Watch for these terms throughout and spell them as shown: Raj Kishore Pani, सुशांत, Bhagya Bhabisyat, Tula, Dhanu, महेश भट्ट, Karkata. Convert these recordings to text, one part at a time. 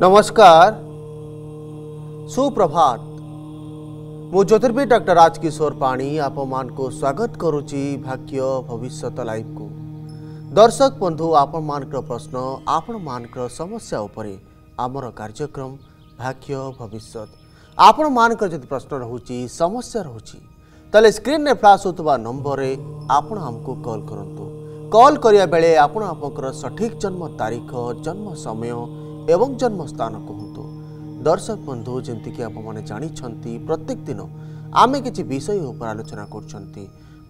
नमस्कार, सुप्रभात। मो ज्योतिर्विद डॉक्टर राज किशोर पाणी आप मान को स्वागत करुच्ची भाग्य भविष्यत लाइव को। दर्शक बंधु, आपण मानकर प्रश्न, आपण मानकर समस्या उपरे आमर कार्यक्रम भाग्य भविष्यत। आपण मानकर जब प्रश्न रोची, समस्या रोची, तले स्क्रीन ने फ्लाश होता नंबर आपण हमको कॉल करंतु। कॉल करिया बेले आपण आपनकर सठिक जन्म तारीख, जन्म समय एवं जन्म स्थान कहतु। दर्शक बंधु, जमती कि आप माने जानी छंती, प्रत्येक दिन आमे किसी विषय उपर आलोचना करछंती।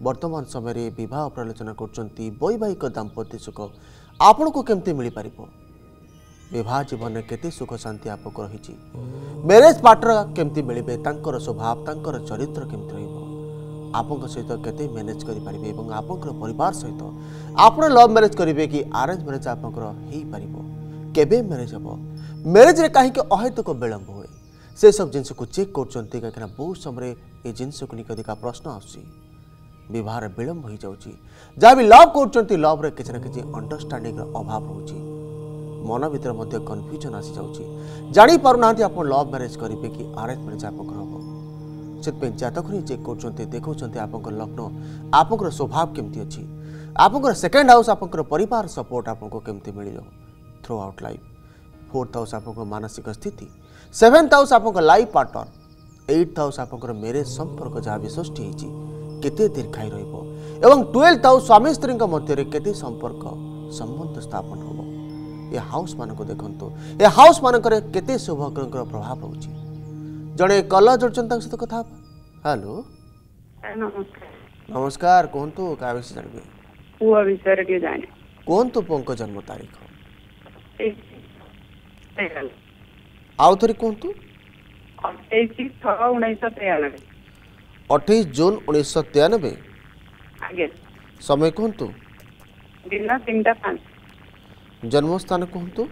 वर्तमान समय रे विवाह उपर आलोचना करछंती। वैवाहिक दाम्पत्य सुख आपण को केमती मिली पारिबो, विवाह जीवन में केते सुख शांति आपको रहिछि, मैरिज पार्टनर केमती मिलिबे, तांकर स्वभाव तांकर चरित्र केमती रहिबो, आपन सहित केते मैनेज करि पारिबे एवं आपन परिवार सहित आप लव मैरिज करेंगे कि अरेंज मैरिज आपनकर हेई पारिबो, केबे मैरिज हबो, मैरिज रे काहे के अहेतुक विलंब होए, से सब जिनस को चेक करचंती। काकना बहुत समय ए जिनस को निक अधिका प्रश्न आसी, विवाह रे विलंब होई जाउची, जा भी लव करचंती, लव रे किछना किछ अंडरस्टैंडिंग रो अभाव होउची, मन भीतर मध्ये कन्फ्यूजन आसी जाउची, जानि पारुनांती आपन लव मैरिज करिबे कि अरेंज मैरिज आपनकर हबो। से जातखनी चेक कर देखो आपंकर लग्न, आपंकर स्वभाव केमती अच्छी, आपंकर सेकेंड हाउस आपंकर परिवार सपोर्ट आपको केमती मिलो throughout life, fourth house आपंकर मानसिक स्थिति, सेवेन्थ हाउस आपंकर लाइफ पार्टनर, एट्थ हाउस आपंकर मेरे संपर्क जहाँ भी सृष्टि होती केते दीर्घायी रहिबो, एवं ट्वेल्थ हाउस स्वामी स्त्री मध्य केते संपर्क संबंध स्थापन होबो। ये हाउस मानक देखो, ये हाउस मानकर केते शुभ ग्रह प्रभाव रोचे। जड़े कल जोड़न सहित कथा। हेलो, नमस्कार, कहतु क्या विषय जानवे? पुआ विषय के जाने कहतु। पंक जन्म तारीख आउ थरी कहतु। 28 जून 1993। आगे समय कहतु। दिन 3:05। जन्म स्थान कहतु।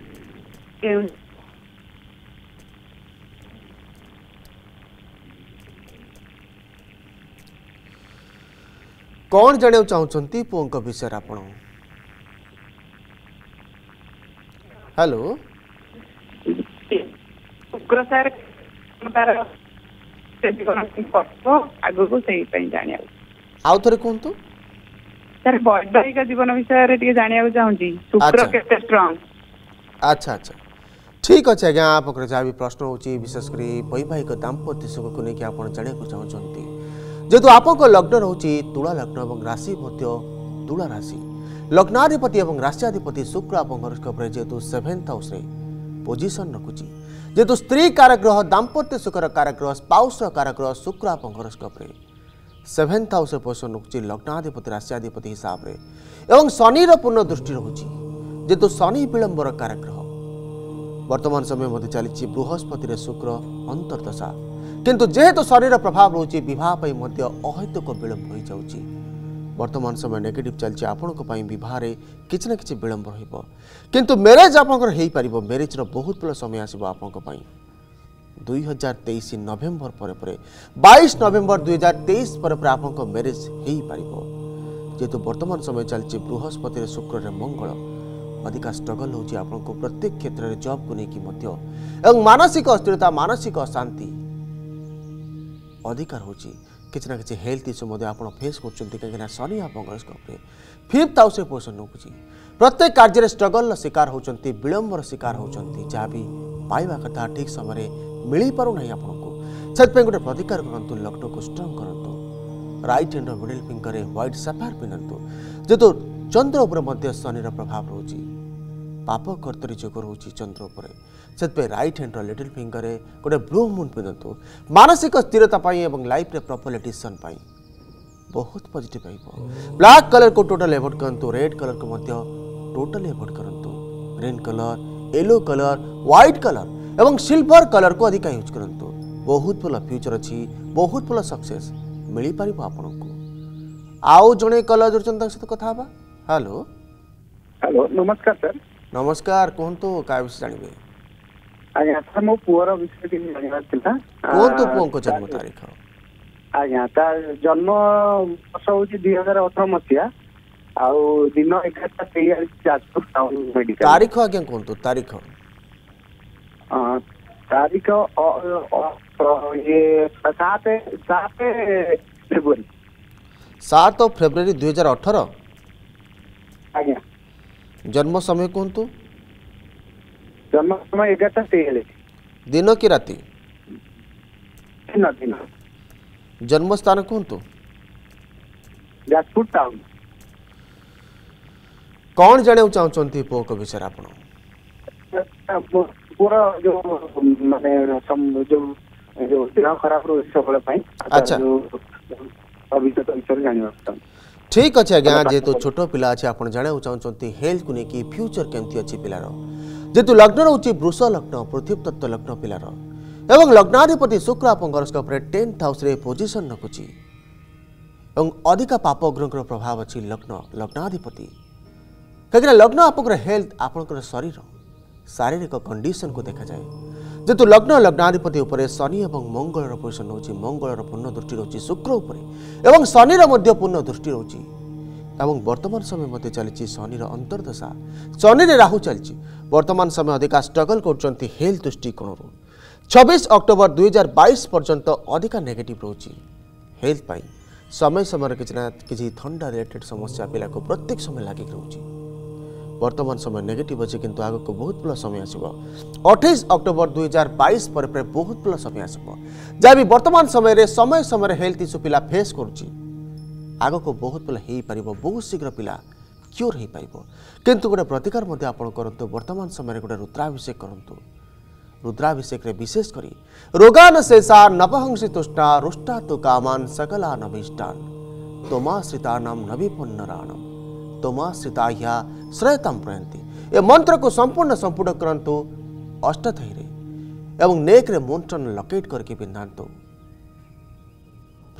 कौन जाना चाहते पुओं विषय आप? हेलो, शुक्र सर आउ थे कहतु। सर वैवाहिक जीवन विषय जाना चाहिए, शुक्र कैसे स्ट्रांग? अच्छा अच्छा, ठीक अच्छे आज्ञा। आप प्रश्न होगी विशेषकर वैवाहिक दाम्पत्य सुख को लेकिन आप जानक चाहते, जेतु आपंक लग्न रोचे तुला लग्न और राशि मध्य तुला राशि, लग्नाधिपति और राशियाधिपति शुक्र आपंकर जेतु सेभेन्थ हाउस पोजिशन रखुची, जेतु स्त्री कारग्रह दाम्पत्य सुखर कारग्रह स्पाउस कारग्रह शुक्र आपंकर सेभेन्थ हाउस पोजिशन रखुची लग्नाधिपति राशियाधिपति हिसाब से, एवं शनि पूर्ण दृष्टि रोचे जेतु शनि विलंबर कारग्रह। वर्तमान समय मध्य चली बृहस्पति शुक्र अंतर्दशा, किंतु जेहेतु शरीर प्रभाव रोचे बहुत अहेतुक विलंब हो जाउची। वर्तमान समय नेगेटिव चलती आपण बहुत किसी ना किसी विलंब रहिबो, किंतु मैरिज आपंकर हेई पारिबो, मैरिज रो बहुत बड़ा समय आसीबो आपंक पई। 2023 नवेम्बर पर 22 नवेम्बर 2023 पर आपंक मैरिज हेई पारिबो, जेतु वर्तमान समय चलती बृहस्पति शुक्र रे मंगल अधिका स्ट्रगल होची आपंको प्रत्येक क्षेत्र में जॉब को लेकिन मानसिक अस्थिरता मानसिक अशांति अधिकार होची, किसी ना किसी हेल्थ इश्यू मध्य आप फेस कर शनि आपंकर फिफ्थ हाउस पोजिशन रखुची, प्रत्येक कार्य स्ट्रगल शिकार होती विलंबर शिकार होती, जहाँ भी पाइबा कथा ठीक समय मिल पारना आपको, से गोटे प्रतिकार करतु, लग्न को स्ट्रंग करतु, right hand middle finger white sapphire पिंधतु, जेतु चंद्र उपर शनि प्रभाव रोचे, पाप कर्तरी जोग रोचे चंद्र उपर, से रईट हैंड लिटिल फिंगर गोटे ब्लू मुन पिंधतु, मानसिक स्थिरता और लाइफ रे प्रॉपर डिसीजन बहुत पॉजिटिव आइबो। ब्लैक कलर को टोटल एवोड करतु, रेड कलर को मध्य टोटल एवोड करतु, green colour yellow colour white colour एवं सिल्वर कलर को अधिक यूज करतु, बहुत भल फ्यूचर अच्छी, बहुत भल सक्सेस मिल पार आपको। आउ जड़े कलर जोड़न सहित कथा। हेलो, हेलो, नमस्कार सर। नमस्कार, कहतु क्या विषय जानवे? आज्ञा सर मो पुअर विषय के जानबार थिला। कोन तो पुओं को जन्म तारीख? आज्ञा ता जन्म वर्ष हो 2018 मसिया आ दिन 11:43 जाजपुर टाउन मेडिकल। तारीख आज्ञा कोन तो? तारीख तारीख और ये 7 फेब्रुआरी 2018। आज्ञा जन्म समय कहतु। जन्म समय 11:23। दिन कि राति? दिन दिन। जन्म स्थान कहतु। जाजपुर टाउन। कौन जाना चाहते पुओ के विषय आप पूरा जो माने जो जो देह खराब रो सबले पई। अच्छा अभी तो विषय जानिबा चाहत। ठीक अच्छे आज्ञा जेहेतु छोट पिला अच्छे आप जाना चाहते हेल्थ को लेकिन फ्यूचर केमती अच्छी पिलार जेहेतु लग्न रोचे वृष लग्न पृथ्वी तत्व लग्न पिलार एवं लग्नाधिपति शुक्र आप हरस्कोप 10th हाउस पोजिशन रखुची और अधिका पाप ग्रह प्रभाव अच्छी लग्न लग्नाधिपति कहीं लग्न आप हेल्थ आपंकर शरीर शारीरिक कंडीशन को देखा जाए जेतु लग्न लग्नाधिपति उपर शनि और मंगल पोजिशन रोचे मंगल पूर्ण दृष्टि रोचे शुक्र उपर एवं शनि पूर्ण दृष्टि रोचे एवं वर्तमान समय मध्य चली शनि अंतर्दशा शनि राहु चली वर्तमान समय अधिका स्ट्रगल कर हेल्थ दृष्टिकोण 26 अक्टोबर 2022 पर्यंत अधिका नेगेटिव रोचे हेल्थ पाई समय समय किसी थंडा रिलेटेड समस्या पिला को प्रत्येक समय लागिक रोचे वर्तमान समय नेगेटिव अच्छे किंतु आग को बहुत भल समय आसो 28 अक्टोबर 2022 पर बहुत भल समय आसो जहाँ भी वर्तमान समय हेल्थ इश्यू पिला फेस करुच्ची आग को बहुत भल हो पार बहुत शीघ्र पिला क्योर हो पार किंतु गोटे प्रतिकार आपण करूँ वर्तमान समय गोटे रुद्राभिषेक करूँ रुद्राभिषेक विशेष करी रोगान शेषा नपहंसी तुष्णा रुष्टा तो कामान सकला नभिष्टान तोमाश्रितानाम नभिपुन्नराणम तोमाश्रिताया श्रयताम प्रयन्ति ए मंत्र को संपूर्ण संपूर्ण करंतु अष्टधैरे एवं नेक रे मुंडन लकेट करके पिंधातु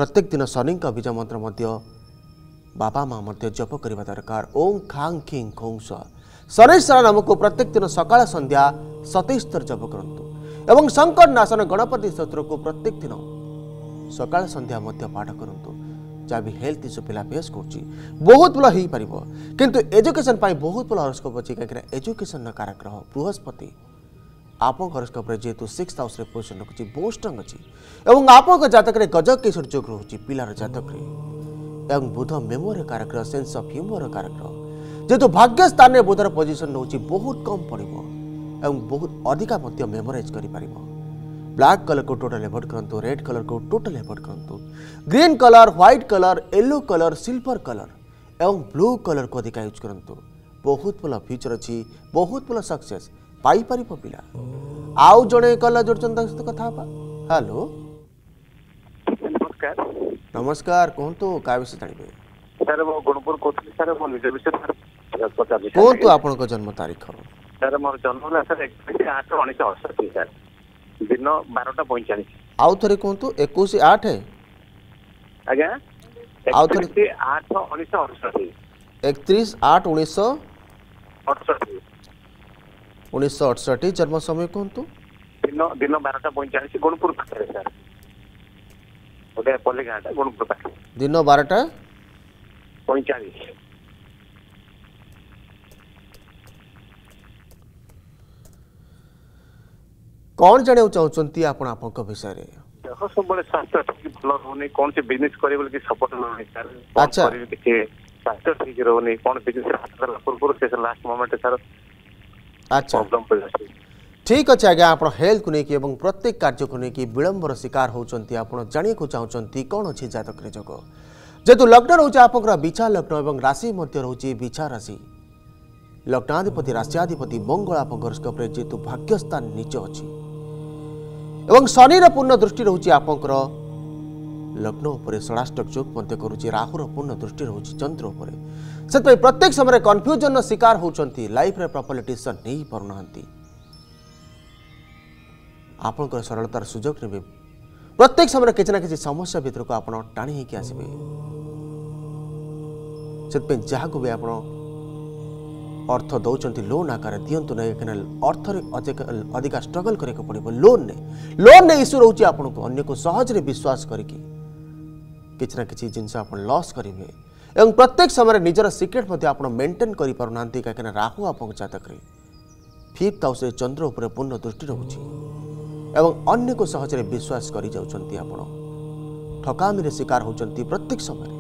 प्रत्येक दिन शनि का बीज मंत्र मध्य बाबा माँ मध्य जप करने दरकार ओम खांग खिंग खोंग स्वा शनैश्वर नाम को प्रत्येक दिन सकाळ संध्या 27 थर जप करंतु एवं शंकर नासन गणपति स्तोत्र को प्रत्येक दिन सकाळ संध्या मध्य पाठ करंतु जहाँ भी हेल्थ इश्यू पिला फेस कर बहुत भल हो पार किंतु एजुकेशन पाई बहुत भल हरस्कोप अच्छी कहीं एजुकेशन कारक ग्रह बृहस्पति आप हरस्कोप जेहेतु 6th हाउस पोजिशन रखुच्छी बहुत स्ट्रंग अच्छी और आपको जातक गज किशोर जोग रोचे पिलार जातक एवं बुध मेमोरी कारक ग्रह सेन्स ऑफ ह्यूमर कारक ग्रह जेतु भाग्य स्थान में बुधर पोजिशन रोचे बहुत कम पड़े एवं बहुत अधिका मेमोराइज कर ब्लैक कलर को टोटल एवोड करंतु रेड कलर को टोटल एवोड करंतु green colour white colour yellow colour silver colour एवं ब्लू कलर को अधिका यूज करंतु बहुत भल फ्यूचर अच्छी बहुत भल सक्सेस पाई पिला आउ जड़े कलर जोड़े सहित कथा हेलो नमस्कार नमस्कार कहतु क्या विषय जानवे सर वो गुणपुर कोथली सर वो निज विषय पता नहीं कहतु आपन को जन्म तारीख सर मोर जन्म होला सर 21/8/1968 सर दिन 12:45 आउ थरे कोंतु 21/8 आज्ञा आउ थरे 8/1968 31/8/1968 जन्म समय कोंतु दिन 12:45 गुणपुर पाखरे सर ओडे पल्ली घाट गुणपुर पाखरे दिन 12:45 कौन जाना चाहते आप विषय में सब स्वास्थ्य ठीक भल रोनी कौन से बिजनेस कर सपोर्ट रोनी सर अच्छा स्वास्थ्य ठीक रोनी कौन बिजनेस पूर्व से लास्ट मोमेंट सर अच्छा ठीक अच्छे आज्ञा आप हेल्थ को लेकिन प्रत्येक कार्य को लेकिन विलंबर शिकार होती आप जाना चाहते कौन अच्छी जातक जोग जेतु लग्न रोचे आप विछा लग्न और राशि रोचे विछा राशि लग्नाधिपति राशियाधिपति मंगल आप हरस्कोप जेतु भाग्यस्थान नीच अच्छी एवं शनि पूर्ण दृष्टि रोचे आप लग्न उपर षडाष्टक योग करुच्चे राहुर पूर्ण दृष्टि रोचे चंद्र उपर से प्रत्येक समय कन्फ्यूजन शिकार होती लाइफ प्रॉपर डिसीजन नहीं पारना आपण सरलतार सुजोग ने प्रत्येक समय किसी ना किसी समस्या भितर को आप टाणी आसबे से जहाँ भी आप अर्थ दौरान लोन आकार दिंतु ना कहीं अर्थर अधिका स्ट्रगल करके पड़ो लोन ने इश्यू रोचे आपन को अन्य को सहजरे विश्वास करके किसी ना किसी जिनस आप लॉस करेंगे एवं प्रत्येक समय निजर सिक्रेट आप मेंटेन कर पारना कहीं राहु आप जातक फिफ्थ हाउस चंद्र उपर पूर्ण दृष्टि रोचे एवं अन्य को सहजरे विश्वास करी जाउछंती आपण ठकामी रे शिकार होचंती प्रत्येक समय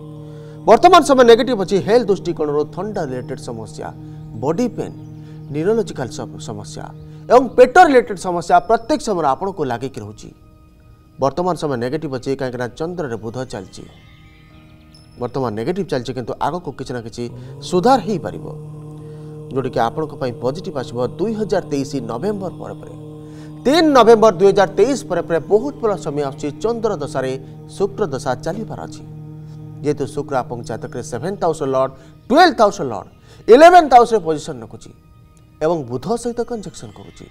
वर्तमान समय नेगेटिव अछि हेल्थ दृष्टिकोण रो ठंडा रिलेटेड समस्या बॉडी पेन न्यूरोलॉजिकल समस्या एवं पेट रिलेटेड समस्या प्रत्येक समय आपण को लागे कि रहउची वर्तमान समय नेगेटिव अछि काहेकि चंद्र रे बुध चलची वर्तमान नेगेटिव चलची किंतु आगो को किछना किछि सुधार ही परिबो जोड़ी कि आपण को पई पॉजिटिव आसीबो 2023 नवंबर पर परे 3 नवेम्बर 2023 पर बहुत बड़ा समय आसी चंद्र दशा रे शुक्र दशा चली पार अछि जेतु शुक्र आपन जातक रे 7th house lord 12th house lord 11th house रे पोजीशन नकुची एवं बुध सहित कंजक्शन करूची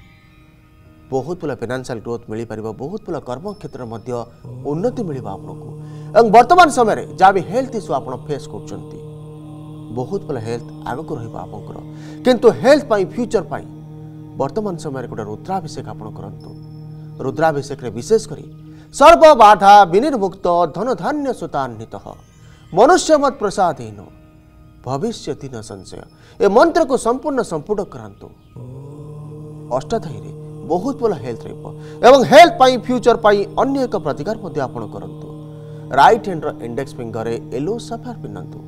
बहुत बड़ा फाइनेंशियल ग्रोथ मिली पारिबो बहुत बड़ा कर्म क्षेत्र मध्ये उन्नति मिलिबा आपन को एवं वर्तमान समय रे जा भी हेल्थ इशू आपन फेस करचंती बहुत बड़ा हेल्थ आगक रहिबा आपनकर किंतु हेल्थ पाई फ्यूचर पाई वर्तमान समय रे गोटे रुद्राभिषेक आपण करंतु रुद्राभिषेक रे विशेष करी सर्व बाधा विनिर्मुक्त धन धान्य सुतान्वित मनुष्य मत प्रसादहीन भविष्यति न संशय ए मंत्र को संपूर्ण संपूर्ण करंतु अष्टाध्यायी रे बहुत बड़ा हेल्थ रहिबो एवं हेल्थ पाई फ्यूचर पाई अन्य एक प्रतिकार मध्ये आपण करंतु राइट हैंड रो इंडेक्स फिंगर रे येलो सफर पिनंतु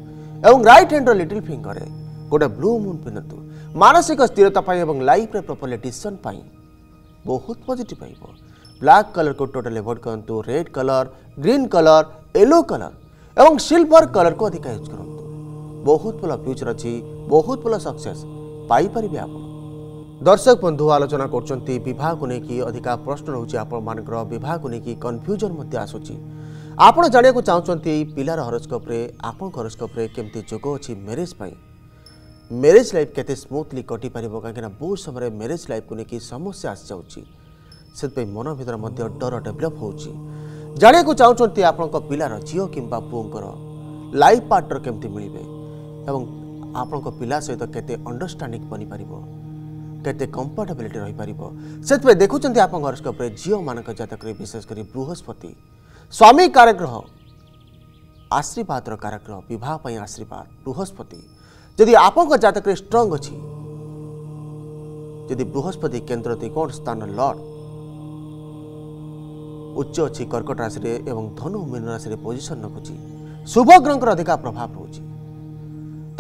एवं राइट हैंड रो लिटिल फिंगर रे गोटे ब्लू मून पिनंतु मानसिक स्थिरता पाई एवं लाइफ रे प्रॉपर डिसीजन पाई बहुत पॉजिटिव आइबो ब्लैक कलर को टोटल अवॉइड करंतु red colour green colour yellow colour एवं सिल्वर कलर को अधिक यूज करंतु बहुत बड़ा फ्यूचर अछि बहुत बड़ा सक्सेस पाई परिबे आप दर्शक बंधु आलोचना करचंती विवाह को नेकी अधिक प्रश्न रहउची आपण मानकर विवाह को नेकी कंफ्यूजन मध्ये आसुची आपण जाने को चाहउचंती पिलार हॉरोस्कोप रे आपण हॉरोस्कोप रे केमती जोग अछि मैरिज पाई मैरिज लाइफ केते स्मूथली कटि पारिबो काहेकि बहुत समय मैरिज लाइफ को लेकिन समस्या आस जाउची सेतै मन भीतर मध्य डर डेवलप होउची जाने को चाहउचंती आपन को पिलार झियो किंबा पुंकर लाइफ पार्टनर केमती मिलिबे एवं आपन को पिला सहित केते अंडरस्टैंडिंग बनि पारिबो केते कंफर्टेबिलिटी रहि पारिबो सेतै देखुचंती आपन हॉरोस्कोप रे झियो मानक जातक रे विशेष करी बृहस्पति स्वामी कारक ग्रह आशीर्वाद रो कारक ग्रह विवाह पय आशीर्वाद बृहस्पति यदि आपंक जातक स्ट्रंग अच्छी यदि बृहस्पति केन्द्र त्रिकोण स्थान लॉर्ड उच्च अच्छी कर्कट राशि एवं धनु मीन राशि पोजिशन रखुची शुभ ग्रह अधिक प्रभाव रोचे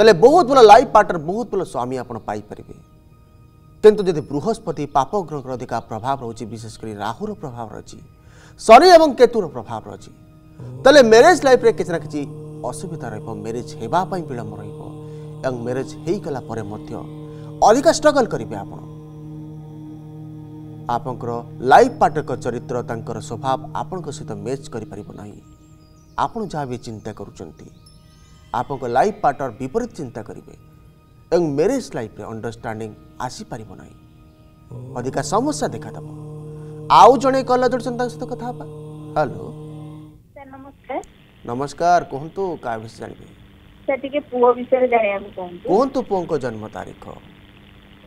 तेल बहुत बड़ा लाइफ पार्टनर बहुत बड़ा स्वामी आपड़ पाइपर किंतु यदि बृहस्पति पाप ग्रह अधिक प्रभाव रोचे विशेषकर राहुर प्रभाव रही शनि एवं केतुर प्रभाव रही तेल मैरिज लाइफ रे किसी ना कि असुविधा रैज होगापाई विलंब र यंग मैरिज हेई कला परे मध्य अधिक स्ट्रगल करिबे आपण आपनकर लाइफ पार्टनर चरित्र तांकर स्वभाव आपनक सहित मैच करि परिबो नाही आपण जा भी चिंता करूचंती आपनक लाइफ पार्टनर विपरीत चिंता करिवे यंग मैरिज लाइफ रे अंडरस्टैंडिंग आसी परिबो नाही अधिक समस्या देखा दबो आउ जणे कॉल जोडसन तां सहित कथा बा हेलो सर नमस्कार नमस्कार कोहंतु का विषय जानिबे के पुओ विषय जाने को पुओं को जन्म तारीख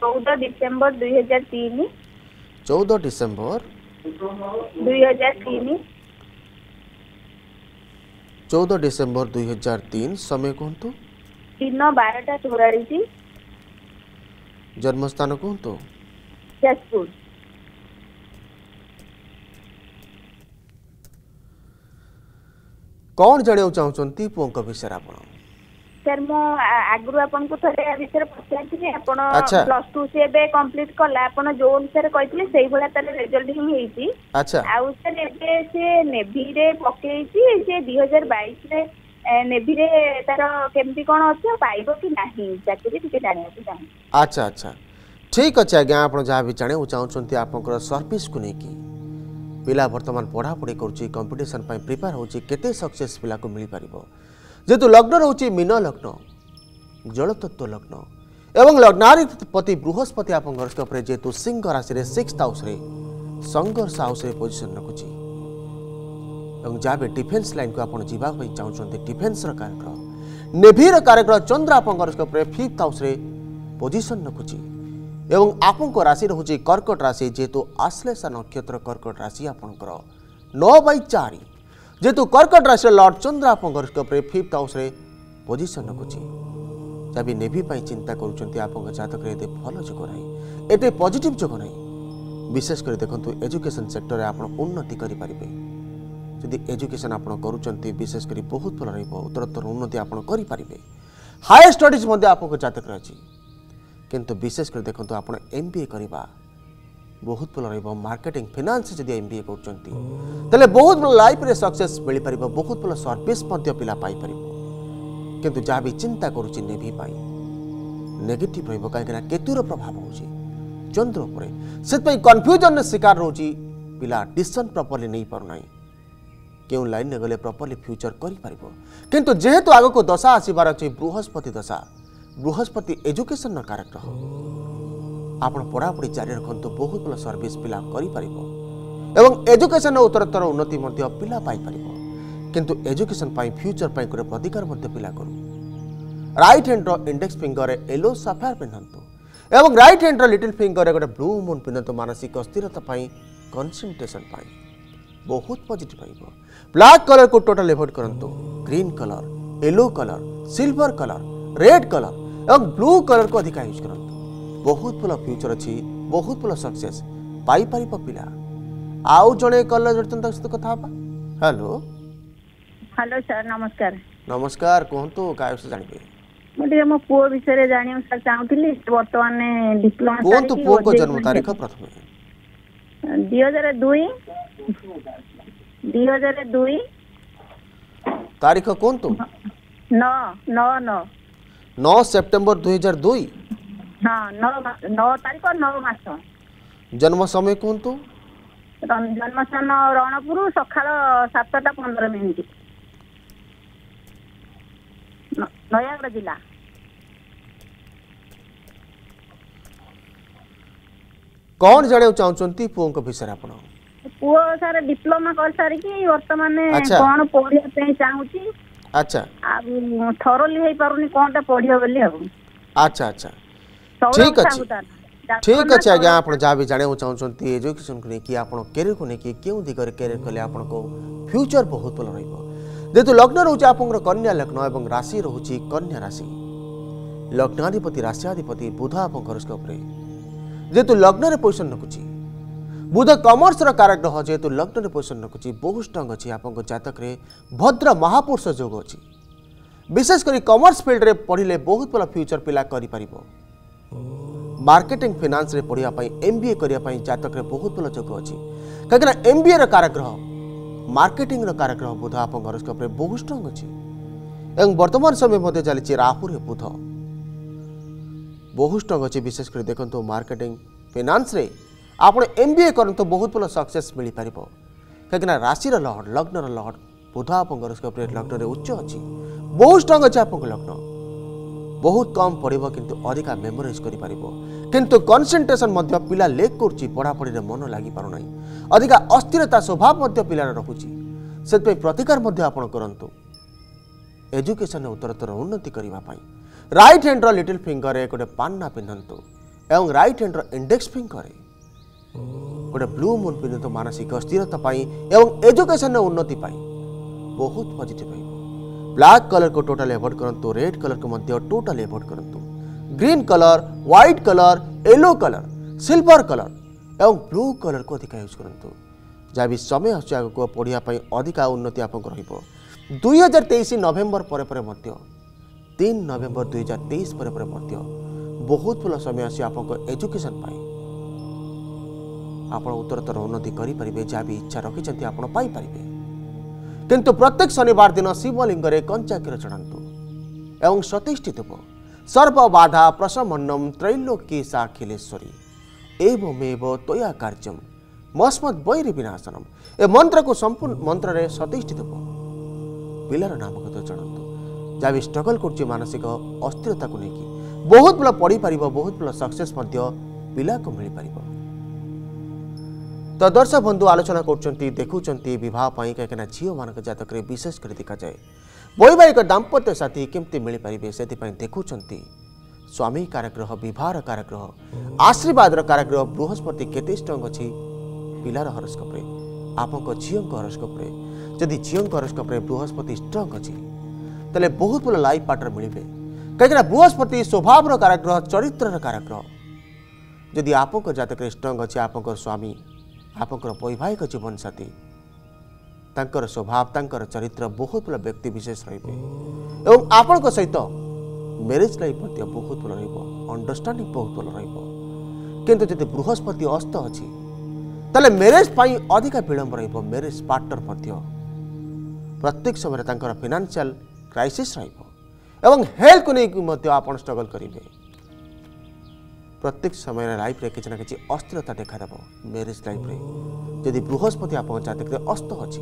14 दिसंबर 2003 14 दिसंबर 2003 14 दिसंबर 2003 समय कहतु दिन 12:44 जन्म स्थान कहतु जाजपुर कौन जाने चाहती पुओं विषय आप सर मो आगरु आपन को थरे आ विषय पछाती जे आपन प्लस 2 से बे कंप्लीट करला आपन जो अनुसार कहितले सेही बला तले रिजल्ट ही हेची अच्छा आ उसर एबे से नेवी रे पकेईची जे 2022 रे नेवी रे तार केमती कोन अछि पाइबो कि नाही जाके ठीक जानि जानि अच्छा अच्छा ठीक अछि आज्ञा आपन जा भी जाने चाहउचंती आपन को सर्विस को नै की पिला वर्तमान पढा पढी करूची कंपटीशन पई प्रिपेयर होची केते सक्सेस पिला को मिल पारिबो जेतु लग्न रोचे मीन लग्न जलतत्व लग्न एवं लग्नाधिपति बृहस्पति आप हॉरोस्कोप रे जेतु सिंह राशि रे 6th हाउस रे संघर्ष हाउस रे पोजीशन रखुची एवं जाबे डिफेंस लाइन को आपण जीवा होई चाहउचंते डिफेंस रो कार्यक्रम नेभी रो कार्यक्रम चंद्र आप हॉरोस्कोप रे 5th हाउस रे पोजीशन रखुची एवं आपन को राशि रहउची कर्कट राशि जेतु आश्लेष नक्षत्र कर्कट राशि आपण कर 9/4 जेतु कर्कट राशि लॉर्ड चंद्र आप हॉरोस्कोप रे 5th हाउस रे पोजीशन रखुची तबे नेभी पाई चिंता करुँच आप जातक भल जोग ना एटे पॉजिटिव जोग ना विशेषकर देखो एजुकेशन सेक्टर आप उन्नति करें जदि एजुकेशन आप विशेषकर बहुत भल रोत्तर उन्नति आपरे हायर स्टडीज आप जातक अच्छी किंतु विशेषकर देखो आप एमबीए करवा बहुत भल रहा मार्केटिंग फिनांस जब एमबीए कर बहुत भल लाइफ रे सक्सेस मिल पार बहुत भल सर्विस पिला पाइपर किंतु जहाँ भी चिंता करुच्ची नेभी नेगेटिव रही कहीं केतुर प्रभाव हो चंद्र पर कन्फ्यूजन शिकार रोची पिला डिसीजन प्रॉपर्ली नहीं पारना क्यों लाइन में गले प्रॉपर्ली फ्यूचर कर किंतु जेहेतु आग को दशा आसबार अच्छे बृहस्पति दशा बृहस्पति एजुकेशन कारक आपण पढ़ापढ़ी जारी रखत बहुत भल सर्विस पिला एवं एजुकेशन उत्तरोत्तर उन्नति पिला पाइपर किंतु एजुकेशन फ्यूचर पर प्रतिकार पिला करूँ राइट हैंड रो इंडेक्स फिंगर येलो सफायर पिंधतु एवं राइट हैंड रो लिटिल फिंगर गोटे ब्लू मून पिंधतु मानसिक अस्थिरता कंसंट्रेशन बहुत पॉजिटिव रहिबो ब्लैक कलर को टोटल एवॉइड करंतु green colour yellow colour silver colour red colour और ब्लू कलर को अधिक यूज करंतु बहुत भल फ्यूचर अच्छी बहुत भल सक्सेस पाई पिला आउ जड़े कलर जो सहित कथा हेलो हेलो सर नमस्कार नमस्कार कहतु काय से जानबे मुझे मो पुओ विषय रे जानियो सर चाहतली वर्तमान डिप्लोमा कोन पुओ को जन्म तारीख प्रथम 2002 तारीख कोन तो 9 सितंबर 2002 हाँ, 9 तारीख 9 मास जन्म समय कौन तो जन्म स्थान रणपुर सकाल 7:15 नयागढ़ जिला कौन जाने चाहते पुओं के विषय आप पुओ सर डिप्लोमा कर सारिकी वर्तमान कौन पढ़ाई चाहूँगी अच्छा थरोली पारुनी कौनटा पढ़ियो बोली अच्छा अच्छा ठीक अच्छे ठीक अच्छे आज्ञा आप जहाँ जाना चाहते एजुकेशन को लेकिन आप कैरियर को लेकिन क्यों दिगरे कैरियर कले आप फ्यूचर बहुत भल रु लग्न रोचे आप कन्या लग्न और राशि रोचे कन्या राशि लग्नाधिपति राशियाधिपति बुध आप हरोस्कोप्रे जेहेतु लग्न पोजिशन रखुच्छी बुध कमर्स कारक ग्रह जेहेतु लग्न पोजिशन रखुच्छी बहुत स्ट्रंग अच्छी आप जातक भद्र महापुरुष जोग अच्छी विशेषकर कमर्स फिल्ड में पढ़ले बहुत भल फ्यूचर पिला कर मार्केटिंग फिनांस रे पढ़िया एमबीए करने जातक बहुत भल जोग अच्छी कहीं एमबीए रो कारक ग्रह मार्केटिंग रो कारक ग्रह बुध आप हरोस्कोप बहुत स्ट्रंग अच्छी एवं वर्तमान समय मध्य चली राहु रे बुध बहुत स्ट्रंग अच्छी विशेषकर देखो मार्केटिंग फिनांस रे आप एमबीए करते बहुत भल सक्सेस मिल पार कहीं राशि लहर लग्न लहर बुध आप हरोस्कोप लग्न उच्च अच्छी बहुत स्ट्रंग अच्छे आप लग्न बहुत कम पड़िबो किंतु अधिका मेमोराइज करि पारिबो किंतु कंसंट्रेशन मध्य पिला लेक करछि पढ़ा पढ़ी रे मन लागि पारो नाही अधिका अस्थिरता स्वभाव मध्य पिला रखुछि सेत पे प्रतिकार मध्य आपण करंतु एजुकेशन उत्तरतर उन्नति करिवा पाई राइट हैंड रो लिटिल फिंगर रे गोटे पान्ना पिनंतु एवं राइट हैंड रो इंडेक्स फिंगर रे गोटे ब्लू मून पिनंतु मानसिक अस्थिरता पाई एवं एजुकेशन उन्नति पाई बहुत पॉजिटिव है ब्लैक कलर को टोटल एवॉइड करंतु रेड कलर को मध्य टोटल एवॉइड करंतु green colour white colour yellow colour silver colour एवं ब्लू कलर को अधिक यूज करंतु जहाँ भी समय आस को पढ़ापी अधिका उन्नति आप 2023 नवेम्बर पर मध्य 3 नवेम्बर 2023 पर बहुत भल समय आस एजुकेशन आप उत्तरोत्तर उन्नति करेंगे जहाँ भी इच्छा रखिंट आपारे किंतु प्रत्येक शनिवार दिन शिवलिंग में कंचा क्षीर चढ़ातु एवं 27 धूप सर्वबाधा प्रशमनम त्रैलोक्य साखिलेश्वरी एवमेव तोया कार्यम मस्मद वैरी विनाशनम ए मंत्र को संपूर्ण मंत्र रे 27 धूप पिलार नामक चढ़ातु जहाँ भी स्ट्रगल कर मानसिक अस्थिरता को लेकिन बहुत भल पढ़ी पार बहुत भल सक्सेस पिला को मिल पार तो दर्शक बंधु आलोचना कर देखुं बहुत कहीं झील मान जातक विशेषकर देखा जाए वैवाहिक दाम्पत्य साथी केमती मिल पारे से देखुं स्वामी कारग्रह बहार कारग्रह आशीर्वाद कारग्रह बृहस्पति केते स्ट्रंग अच्छी पिलार हरोस्कोप्रे आप झील हरोस्कोप्रे जदि झील हरोस्कोप्रे बृहस्पति स्ट्रंग अच्छी तेल बहुत भल लाइफ पार्टनर मिले कहीं बृहस्पति स्वभाव काराग्रह चरित्र काराग्रह जदि आप जातक स्ट्रंग अच्छे आप स्वामी आप वैवाहिक जीवन साथी तांकर स्वभाव तांकर चरित्र बहुत भल व्यक्ति विशेष रे आपण सहित मैरिज लाइफ बहुत भल अंडरस्टैंडिंग बहुत भल रही जब बृहस्पति अस्त अच्छी तेल मैरिज अधिक विलंब मैरिज पार्टनर प्रत्येक समय तांकर फाइनेंशियल क्राइसिस एवं हेल्थ को लेकिन आप स्ट्रगल करेंगे प्रत्येक समय लाइफ रे किसी ना कि अस्थिरता देखादेव मैरिज लाइफ रे जदि बृहस्पति आप जातक अस्त अच्छी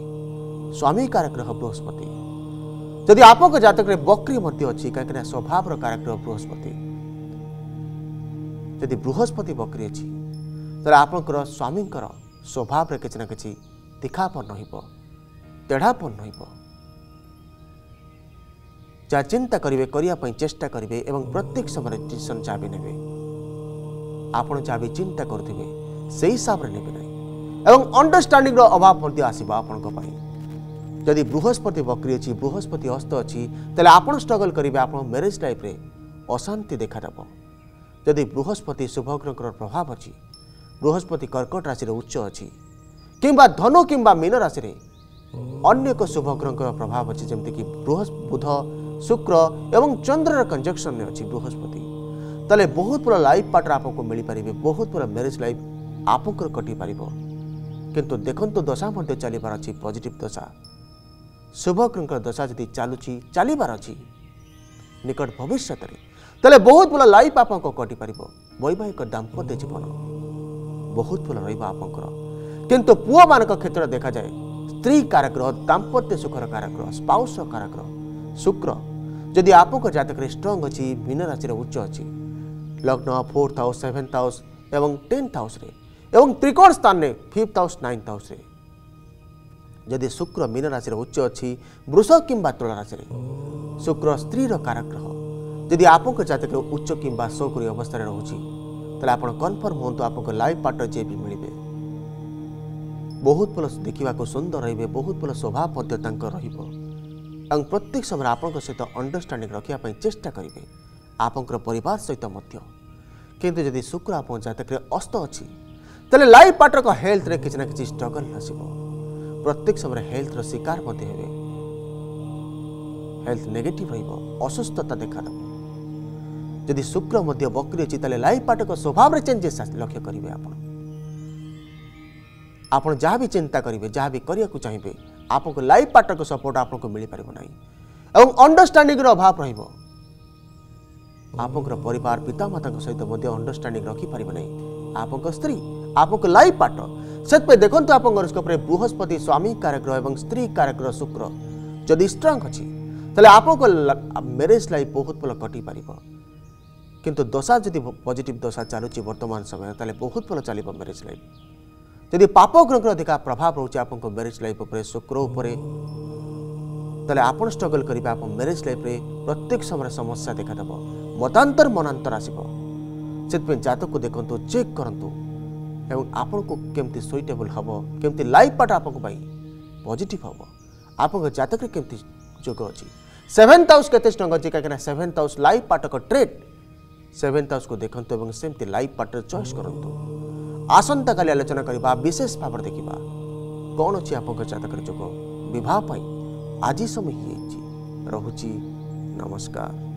स्वामी कारकग्रह बृहस्पति जदि आप जातक बकरी अच्छी कहीं स्वभाव कारकग्रह बृहस्पति जदि बृहस्पति बकरी अच्छी तेल आप स्वामी स्वभाव रे किसी ना कि तीखापन रेढ़ापन रहा चिंता करेंगे करने चेष्टा करेंगे और प्रत्येक समय डिसीजन जहाँ भी ने आपण जहाँ भी चिंता करुवे से हिसाब से नेबे ना एवं अंडरस्टैंडिंग अभाव आसब आपण जदि बृहस्पति बकरी अच्छी बृहस्पति हस्त अच्छी तेल आप स्ट्रगल करेंगे आप मैरिज लाइफ रे अशांति देखादेव जदि बृहस्पति शुभग्रह प्रभाव अच्छी बृहस्पति कर्कट राशि उच्च अच्छी कि धनु कि मीन राशि अनेक एक शुभग्रह प्रभाव अच्छी जमती कि बुध शुक्र एवं चंद्र कंजक्शन अच्छी बृहस्पति तले बहुत पूरा लाइफ पार्टनर आपको मिल पारे बहुत पूरा मैरिज लाइफ आप कटि पार कितु देखो दशा चलबार अच्छी पॉजिटिव दशा शुभग्रह दशा जी चलुची चलबार अच्छी निकट भविष्य तेल बहुत भल लाइफ आप कटि पार वैवाहिक दाम्पत्य जीवन बहुत भल रहा किंतु पुओ मान क्षेत्र देखा जाए स्त्री काराग्रह दाम्पत्य सुखर काराग्रह स्पाउस काराग्रह शुक्र जदि आप जातक स्ट्रंग अच्छी मीन राशि उच्च अच्छी लग्न फोर्थ हाउस सेवेन्थ हाउस एवं टेन्थ हाउस एवं त्रिकोण स्थान में फिफ्थ हाउस नाइन्थ हाउस जदि शुक्र मीन राशि उच्च अच्छी वृष कि तुला राशि शुक्र स्त्रीर कारकग्रह जदि आप जातक उच्च कि शौकरी अवस्था रोचे तेल आप कनफर्म हूँ आप लाइफ पार्टनर जे भी मिले बहुत भल देखा सुंदर रे बहुत भल स्वभाव रहा प्रत्येक समय आपण सहित अंडरस्टैंडिंग रखापी चेष्टा करेंगे आपंकर परिवार सहित किंतु जदि शुक्र आप जातक अस्त अच्छी तेल लाइफ पार्टनर का हेल्थ रे किसी ना कि स्ट्रगल आसब प्रत्येक समय हेल्थ रो शिकार हेल्थ नेगेटिव असुस्थता देखादेव जदि शुक्र बकरी अच्छी तेल लाइफ पार्टनर स्वभाव रे चेंजेस लक्ष्य करेंगे आप जहाँ भी चिंता करेंगे जहाँ भी करने को चाहिए आपको लाइफ पार्टनर सपोर्ट आपको मिल पार ना और अंडरस्टैंडिंग अभाव रही आपंकर परिवार पितामाता सहित अंडरस्टैंडिंग रखिपारे ना आपंकर स्त्री आपंकर लाइफ पार्टनर से देखो आप हॉरोस्कोप बृहस्पति स्वामी कारक एवं स्त्री कारक शुक्र जदि स्ट्रंग अच्छी तेल आपको मैरिज लाइफ बहुत भल कटि पार किंतु दशा जदि पॉजिटिव दशा चलुची वर्तमान समय तेल बहुत भल चल मैरिज लाइफ जदि पाप ग्रह अधिका प्रभाव रोचे आप मैरिज लाइफ उपर शुक्र उपर तेल आप स्ट्रगल करेंगे आप मैरिज लाइफ रे प्रत्येक समय समस्या देखादेव मतांतर मनांतर आसब से जातक को देखो चेक करूँ एवं आपन को केमती सुइटेबल हम केमती लाइफ पार्ट आप पॉजिट हम आप जातक केमती जोग अच्छी सेवेन्थ हाउस के स्ट्रंग अच्छी कहीं सेवेन्थ हाउस लाइफ पार्टक ट्रेड सेवेन्थ हाउस को देखो सेमती लाइफ पार्टर चॉइस करूँ आसंता काली आलोचना करवा विशेष भाव देखा कौन अच्छी आप जातक जोग बहुत आज समय ही रोची नमस्कार।